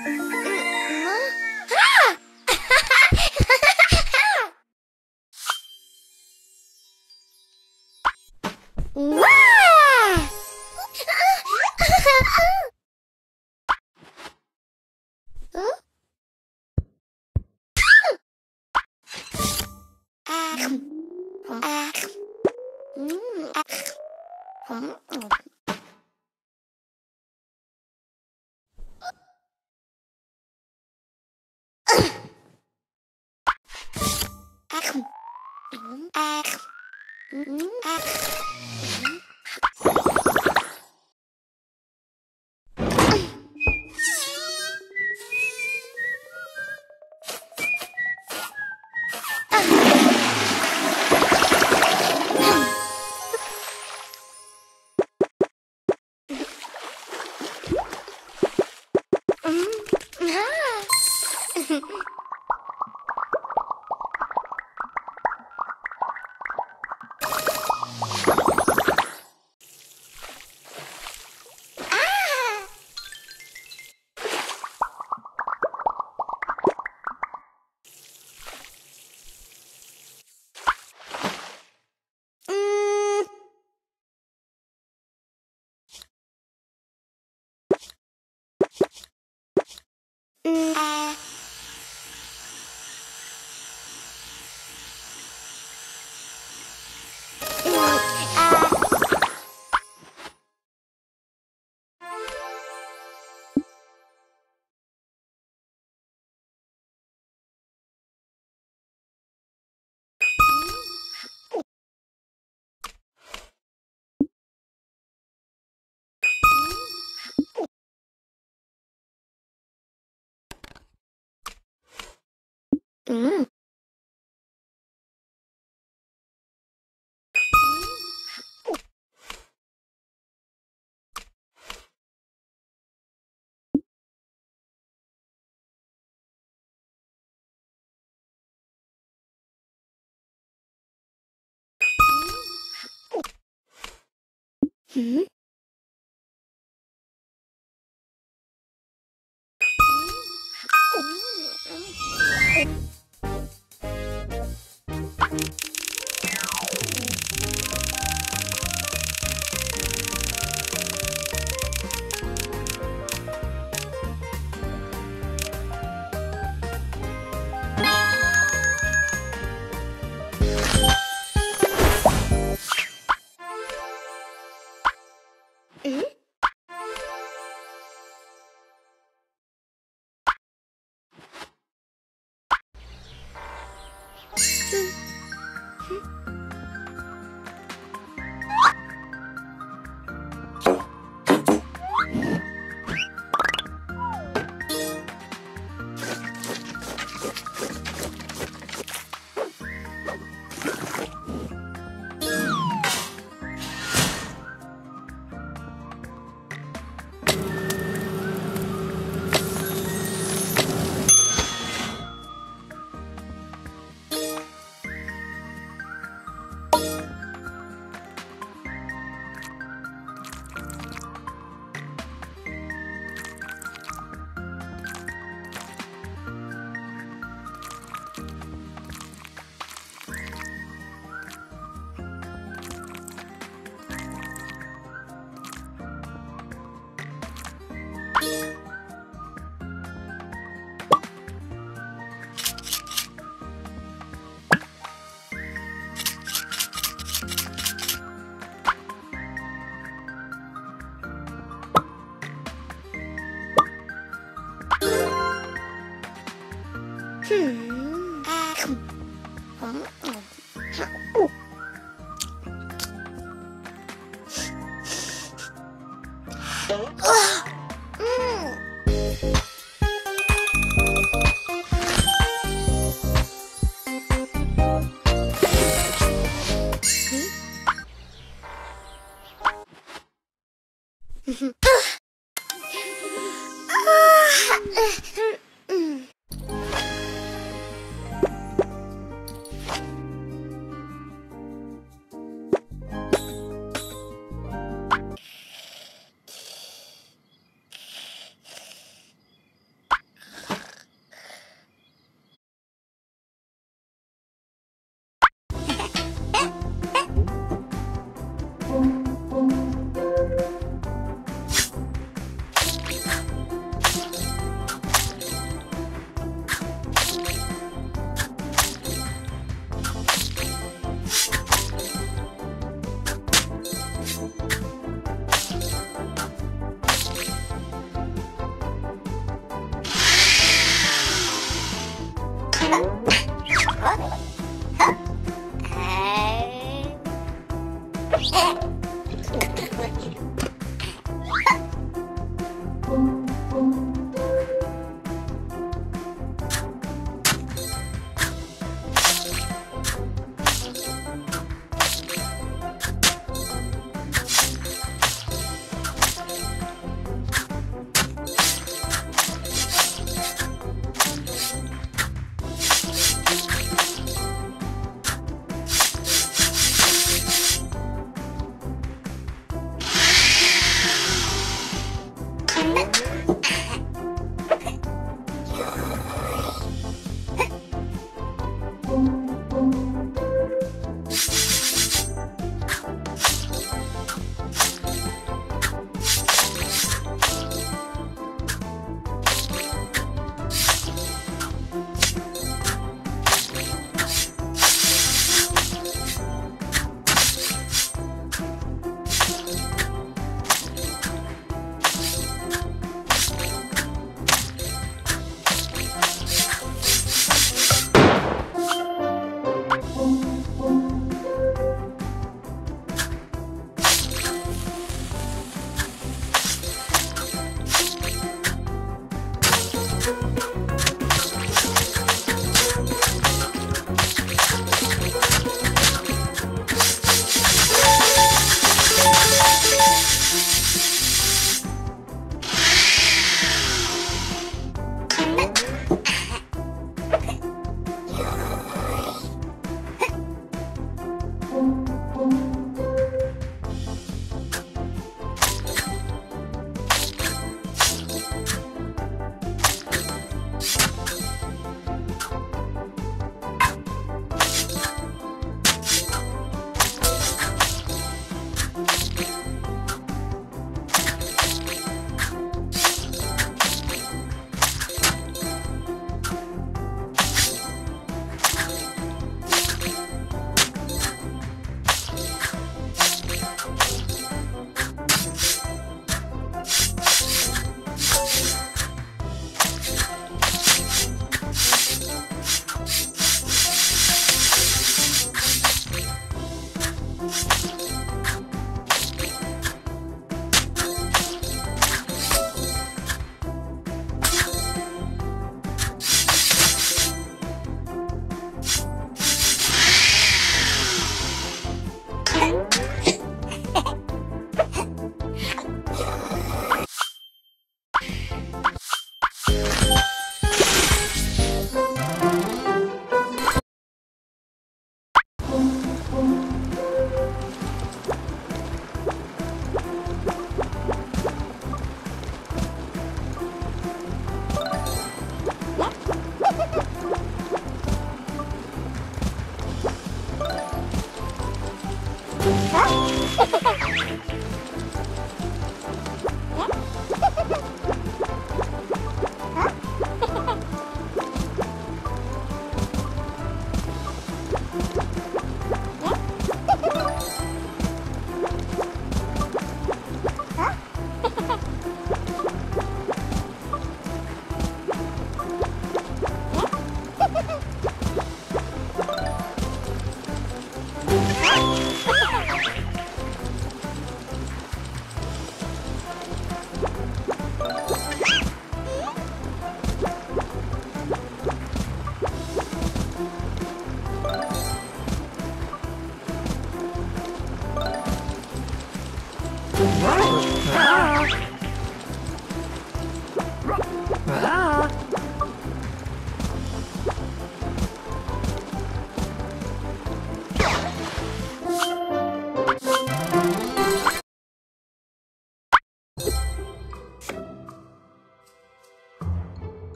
Hmm?